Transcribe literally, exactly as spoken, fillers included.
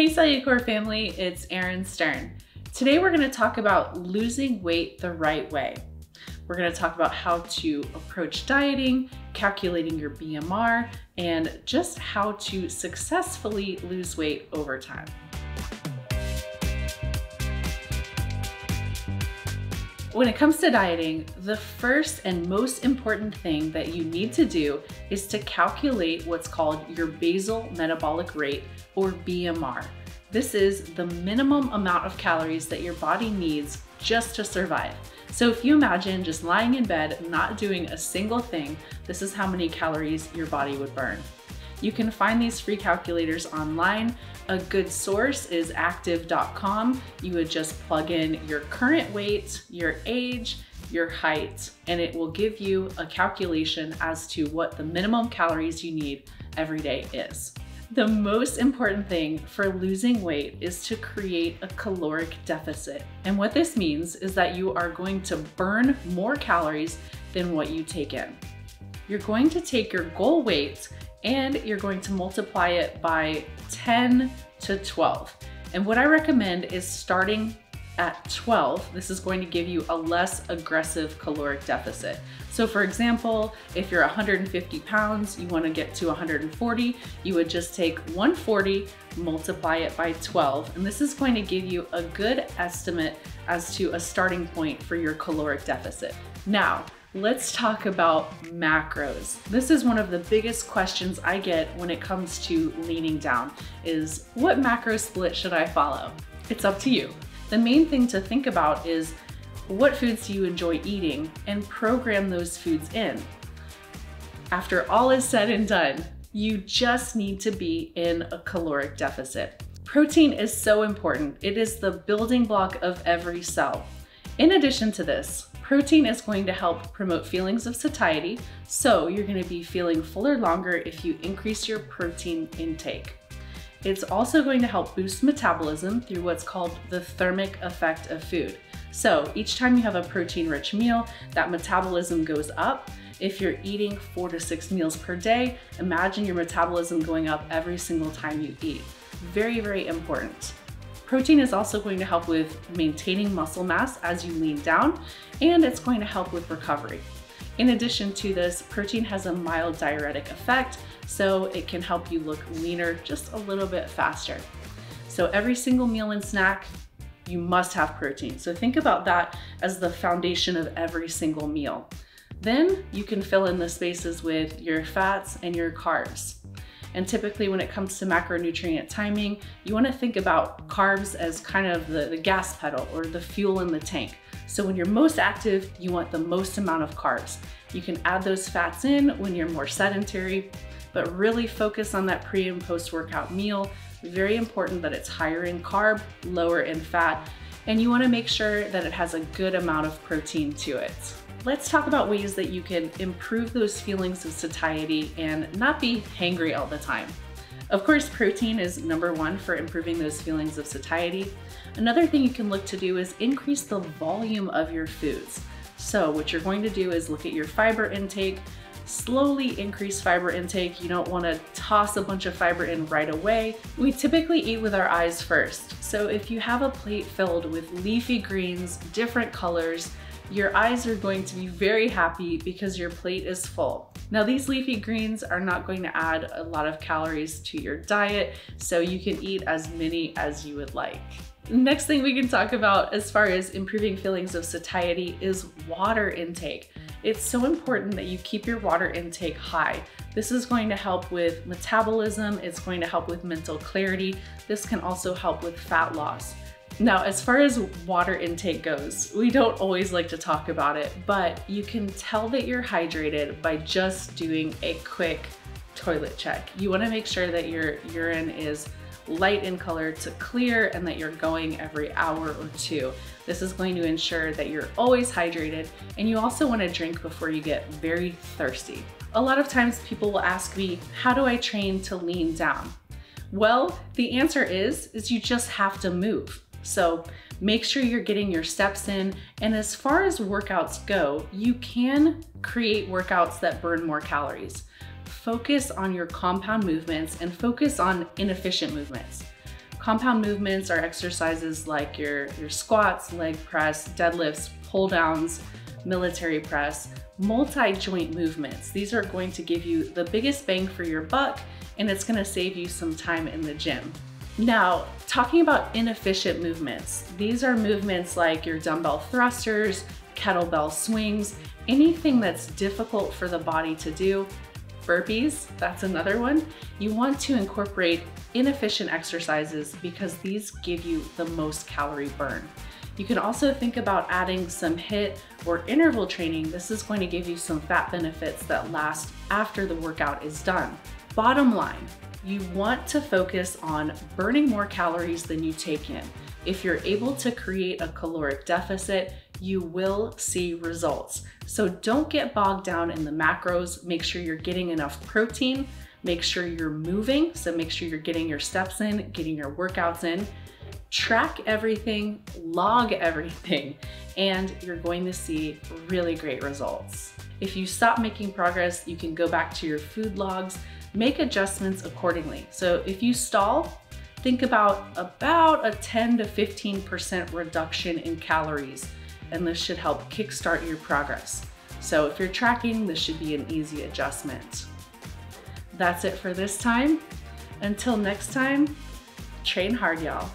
Hey Cellucor family, it's Erin Stern. Today we're going to talk about losing weight the right way. We're going to talk about how to approach dieting, calculating your B M R, and just how to successfully lose weight over time. When it comes to dieting, the first and most important thing that you need to do is to calculate what's called your basal metabolic rate, or B M R. This is the minimum amount of calories that your body needs just to survive. So if you imagine just lying in bed, not doing a single thing, this is how many calories your body would burn. You can find these free calculators online. A good source is active dot com. You would just plug in your current weight, your age, your height, and it will give you a calculation as to what the minimum calories you need every day is. The most important thing for losing weight is to create a caloric deficit. And what this means is that you are going to burn more calories than what you take in. You're going to take your goal weight and you're going to multiply it by ten to twelve. And what I recommend is starting at twelve. This is going to give you a less aggressive caloric deficit. So for example, if you're one hundred fifty pounds, you want to get to one hundred forty, you would just take one hundred forty, multiply it by twelve, and this is going to give you a good estimate as to a starting point for your caloric deficit. Now, let's talk about macros. This is one of the biggest questions I get when it comes to leaning down is, what macro split should I follow? It's up to you. The main thing to think about is, what foods do you enjoy eating, and program those foods in. After all is said and done, you just need to be in a caloric deficit. Protein is so important. It is the building block of every cell. In addition to this, protein is going to help promote feelings of satiety, so you're going to be feeling fuller longer if you increase your protein intake. It's also going to help boost metabolism through what's called the thermic effect of food. So each time you have a protein-rich meal, that metabolism goes up. If you're eating four to six meals per day, imagine your metabolism going up every single time you eat. Very, very important. Protein is also going to help with maintaining muscle mass as you lean down, and it's going to help with recovery. In addition to this, protein has a mild diuretic effect, so it can help you look leaner just a little bit faster. So every single meal and snack, you must have protein. So think about that as the foundation of every single meal. Then you can fill in the spaces with your fats and your carbs. And typically when it comes to macronutrient timing, you want to think about carbs as kind of the, the gas pedal or the fuel in the tank. So when you're most active, you want the most amount of carbs. You can add those fats in when you're more sedentary, but really focus on that pre and post workout meal. Very important that it's higher in carb, lower in fat, and you want to make sure that it has a good amount of protein to it. Let's talk about ways that you can improve those feelings of satiety and not be hangry all the time. Of course, protein is number one for improving those feelings of satiety. Another thing you can look to do is increase the volume of your foods. So what you're going to do is look at your fiber intake, slowly increase fiber intake. You don't want to toss a bunch of fiber in right away. We typically eat with our eyes first. So if you have a plate filled with leafy greens, different colors, your eyes are going to be very happy because your plate is full. Now, these leafy greens are not going to add a lot of calories to your diet, so you can eat as many as you would like. Next thing we can talk about as far as improving feelings of satiety is water intake. It's so important that you keep your water intake high. This is going to help with metabolism. It's going to help with mental clarity. This can also help with fat loss. Now, as far as water intake goes, we don't always like to talk about it, but you can tell that you're hydrated by just doing a quick toilet check. You want to make sure that your urine is light in color to clear and that you're going every hour or two. This is going to ensure that you're always hydrated, and you also want to drink before you get very thirsty. A lot of times people will ask me, how do I train to lean down? Well, the answer is, is you just have to move. So make sure you're getting your steps in. And as far as workouts go, you can create workouts that burn more calories. Focus on your compound movements and focus on inefficient movements. Compound movements are exercises like your, your squats, leg press, deadlifts, pull downs, military press, multi-joint movements. These are going to give you the biggest bang for your buck, and it's gonna save you some time in the gym. Now, talking about inefficient movements, these are movements like your dumbbell thrusters, kettlebell swings, anything that's difficult for the body to do. Burpees, that's another one. You want to incorporate inefficient exercises because these give you the most calorie burn. You can also think about adding some HIIT or interval training. This is going to give you some fat benefits that last after the workout is done. Bottom line, you want to focus on burning more calories than you take in. If you're able to create a caloric deficit, you will see results. So don't get bogged down in the macros. Make sure you're getting enough protein. Make sure you're moving. So make sure you're getting your steps in, getting your workouts in. Track everything, log everything, and you're going to see really great results. If you stop making progress, you can go back to your food logs, make adjustments accordingly. So if you stall, think about about a ten to fifteen percent reduction in calories, and this should help kickstart your progress. So if you're tracking, this should be an easy adjustment. That's it for this time. Until next time, train hard, y'all.